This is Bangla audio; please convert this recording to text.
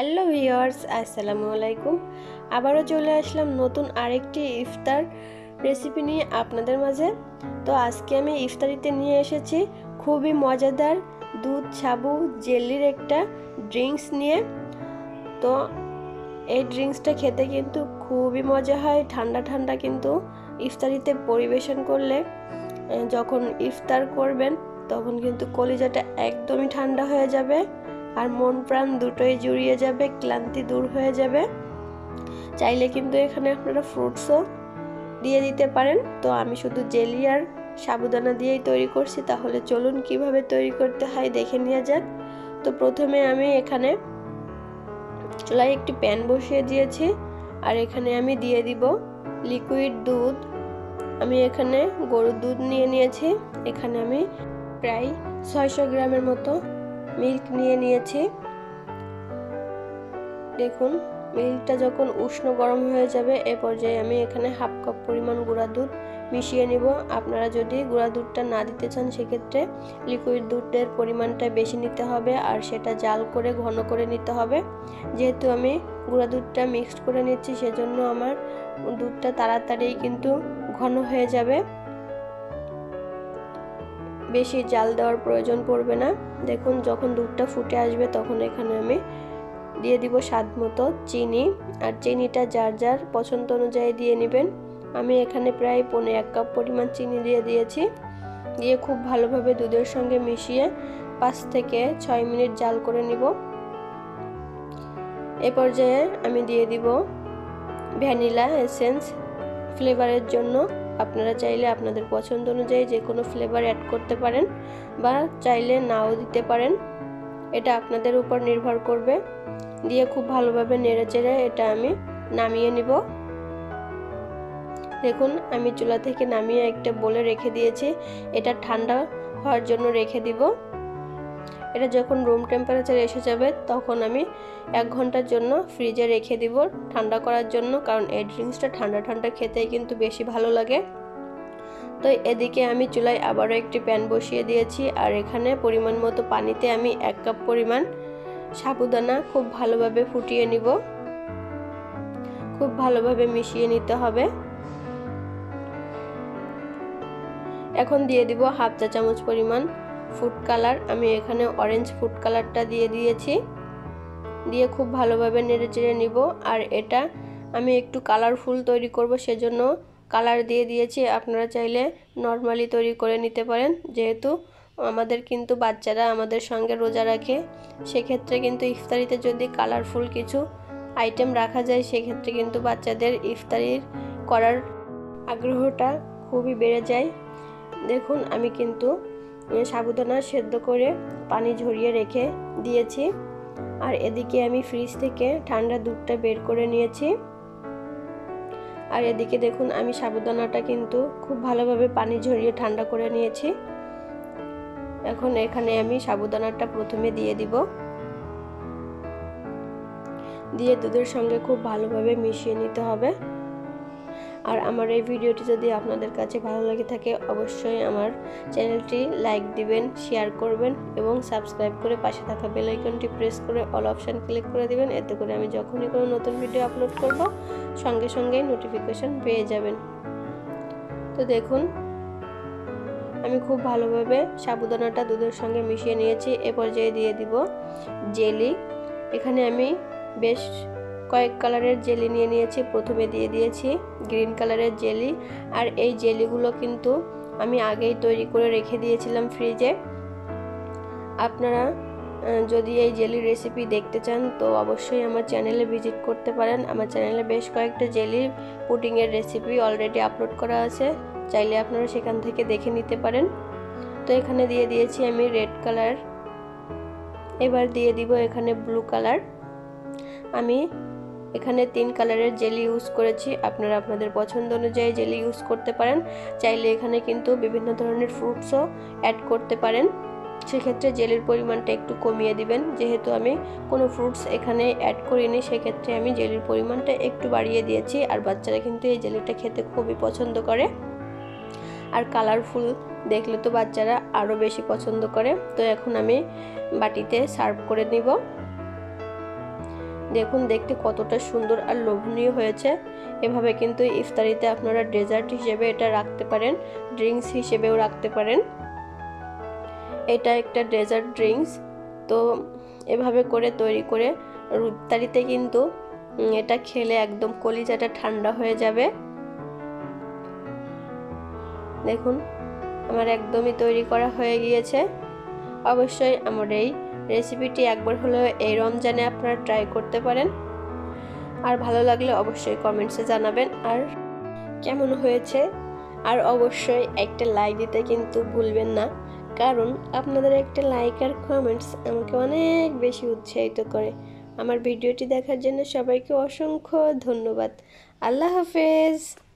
हेलो भिउয়ার্স আসসালামু আলাইকুম আবারও চলে আসলাম নতুন আরেকটি ইফতার রেসিপি নিয়ে আপনাদের মাঝে। তো আজকে আমি ইফতারিতে নিয়ে এসেছি খুবই মজাদার দুধ সাবু জেলির একটা ড্রিঙ্কস নিয়ে। তো এই ড্রিঙ্কসটা খেতে কিন্তু খুবই মজা হয়, ঠান্ডা ঠান্ডা কিন্তু ইফতারিতে পরিবেশন করলে যখন ইফতার করবেন তখন কিন্তু কলিজাটা একদমই ঠান্ডা হয়ে যাবে আর মন প্রাণ দুটোই জুড়িয়ে যাবে, ক্লান্তি দূর হয়ে যাবে। চাইলে কিন্তু এখানে আপনারা ফ্রুটসও দিয়ে দিতে পারেন। তো আমি শুধু জেলি আর সাবুদানা দিয়েই তৈরি করছি, তাহলে চলুন কিভাবে তৈরি করতে হয় দেখে নিয়ে যান। তো প্রথমে আমি এখানে চুলায় একটি প্যান বসিয়ে দিয়েছি আর এখানে আমি দিয়ে দিব লিকুইড দুধ। আমি এখানে গরুর দুধ নিয়ে নিয়েছি, এখানে আমি প্রায় 600 গ্রামের মতো মিল্ক নিয়ে নিয়েছি। দেখুন মিল্কটা যখন উষ্ণ গরম হয়ে যাবে এ পর্যায়ে আমি এখানে হাফ কাপ পরিমাণ গুঁড়া দুধ মিশিয়ে নিব। আপনারা যদি গুঁড়া দুধটা না দিতে চান সেক্ষেত্রে লিকুইড দুধের পরিমাণটা বেশি নিতে হবে আর সেটা জাল করে ঘন করে নিতে হবে। যেহেতু আমি গুঁড়া দুধটা মিক্সড করে নিচ্ছি সেজন্য আমার দুধটা তাড়াতাড়ি কিন্তু ঘন হয়ে যাবে, বেশি জাল দেওয়ার প্রয়োজন পড়বে না। দেখুন যখন দুধটা ফুটে আসবে তখন এখানে আমি দিয়ে দিব স্বাদ মতো চিনি, আর চিনিটা যার যার পছন্দ অনুযায়ী দিয়ে নেবেন। আমি এখানে প্রায় 1.5 কাপ পরিমাণ চিনি দিয়ে দিয়েছি। দিয়ে খুব ভালোভাবে দুধের সঙ্গে মিশিয়ে 5 থেকে 6 মিনিট জাল করে নিব। এ পর্যায়ে আমি দিয়ে দিব ভ্যানিলা এসেন্স ফ্লেভারের জন্য। আপনারা চাইলে আপনাদের পছন্দ অনুযায়ী যে কোনো ফ্লেভার অ্যাড করতে পারেন বা চাইলে নাও দিতে পারেন, এটা আপনাদের উপর নির্ভর করবে। দিয়ে খুব ভালোভাবে নেড়েচেড়ে এটা আমি নামিয়ে নিব। দেখুন আমি চুলা থেকে নামিয়ে একটা বলে রেখে দিয়েছি, এটা ঠান্ডা হওয়ার জন্য রেখে দিব। এটা যখন রুম টেম্পারেচার এসে যাবে তখন আমি 1 ঘন্টার জন্য ফ্রিজে রেখে দিব ঠান্ডা করার জন্য, কারণ এই ড্রিঙ্কসটা ঠান্ডা ঠান্ডা খেতেই কিন্তু বেশি ভালো লাগে। তো এদিকে আমি চুলায় আবারও একটি প্যান বসিয়ে দিয়েছি আর এখানে পরিমাণ মতো পানিতে আমি 1 কাপ পরিমাণ সাবুদানা খুব ভালোভাবে ফুটিয়ে নিব, খুব ভালোভাবে মিশিয়ে নিতে হবে। এখন দিয়ে দিব 1/2 চা চামচ পরিমাণ ফুড কালার, আমি এখানে অরেঞ্জ ফুড কালারটা দিয়ে দিয়েছি। দিয়ে খুব ভালোভাবে নেড়েচেড়ে নিব। আর এটা আমি একটু কালারফুল তৈরি করব সেজন্য কালার দিয়ে দিয়েছি, আপনারা চাইলে নর্মালি তৈরি করে নিতে পারেন। যেহেতু আমাদের কিন্তু বাচ্চারা আমাদের সঙ্গে রোজা রাখে সেক্ষেত্রে কিন্তু ইফতারিতে যদি কালারফুল কিছু আইটেম রাখা যায় সেক্ষেত্রে কিন্তু বাচ্চাদের ইফতারির করার আগ্রহটা খুবই বেড়ে যায়। দেখুন আমি কিন্তু সাবুদানা সেদ্ধ করে পানি ঝরিয়ে রেখে দিয়েছি আর এদিকে আমি ফ্রিজ থেকে ঠান্ডা দুধটা বের করে নিয়েছি। আর এদিকে দেখুন আমি সাবুদানাটা কিন্তু খুব ভালোভাবে পানি ঝরিয়ে ঠান্ডা করে নিয়েছি। এখন এখানে আমি সাবুদানাটা প্রথমে দিয়ে দিব, দিয়ে দুধের সঙ্গে খুব ভালোভাবে মিশিয়ে নিতে হবে। আর আমার এই ভিডিওটি যদি আপনাদের কাছে ভালো লাগে থাকে অবশ্যই আমার চ্যানেলটি লাইক দিবেন, শেয়ার করবেন এবং সাবস্ক্রাইব করে পাশে থাকা বেল আইকনটি প্রেস করে অল অপশান ক্লিক করে দিবেন। এতে করে আমি যখনই কোনো নতুন ভিডিও আপলোড করব সঙ্গে সঙ্গেই নোটিফিকেশন পেয়ে যাবেন। তো দেখুন আমি খুব ভালোভাবে সাবুদানাটা দুধের সঙ্গে মিশিয়ে নিয়েছি। এ পর্যায়ে দিয়ে দিব জেলি, এখানে আমি বেশ কয়েক কালারের জেলি নিয়ে নিয়েছি। প্রথমে দিয়ে দিয়েছি গ্রিন কালারের জেলি, আর এই জেলিগুলো কিন্তু আমি আগেই তৈরি করে রেখে দিয়েছিলাম ফ্রিজে। আপনারা যদি এই জেলির রেসিপি দেখতে চান তো অবশ্যই আমার চ্যানেলে ভিজিট করতে পারেন। আমার চ্যানেলে বেশ কয়েকটা জেলি পুডিংয়ের রেসিপি অলরেডি আপলোড করা আছে, চাইলে আপনারা সেখান থেকে দেখে নিতে পারেন। তো এখানে দিয়ে দিয়েছি আমি রেড কালার, এবার দিয়ে দিব এখানে ব্লু কালার। আমি এখানে 3 কালারের জেলি ইউজ করেছি, আপনারা আপনাদের পছন্দ অনুযায়ী জেলি ইউজ করতে পারেন। চাইলে এখানে কিন্তু বিভিন্ন ধরনের ফ্রুটসও অ্যাড করতে পারেন, সেক্ষেত্রে জেলির পরিমাণটা একটু কমিয়ে দিবেন। যেহেতু আমি কোনো ফ্রুটস এখানে অ্যাড করিনি সেক্ষেত্রে আমি জেলির পরিমাণটা একটু বাড়িয়ে দিয়েছি, আর বাচ্চারা কিন্তু এই জেলিটা খেতে খুবই পছন্দ করে আর কালারফুল দেখলে তো বাচ্চারা আরও বেশি পছন্দ করে। তো এখন আমি বাটিতে সার্ভ করে নিব। देखुन देखते कतटा सुंदर और लोभनीय होयेछे। एभावे किन्तु इफतारीते आपनारा डेजार्ट हिसेबे एटा राखते पारेन, ड्रिंक्स हिसेबेओ राखते पारेन। एटा एकटा डेजार्ट ड्रिंक्स। तो एभावे करे तैरी करे इफतारीते किन्तु एटा खेले एकदम कलिजाटा ठंडा हो जाबे। देखुन आमार एकदमई तैरी करा हये गियेछे। अवश्यई आमार एई रेसिपिटी एक बार हलो ए रमजाने अपनारा ट्राई करते पारेन। आर भालो लागले अवश्य कमेंट्से जानाबेन आर केमन हयेछे। आर अवश्य एक लाइक दीते किन्तु भूलबेन ना, कारण आपनादेर एक लाइक आर कमेंट्स आमाके अनेक बेशी उत्साहित करे। आमार भिडियोटी देखार जन्य सबाइके असंख्य धन्यवाद। आल्लाह हाफेज।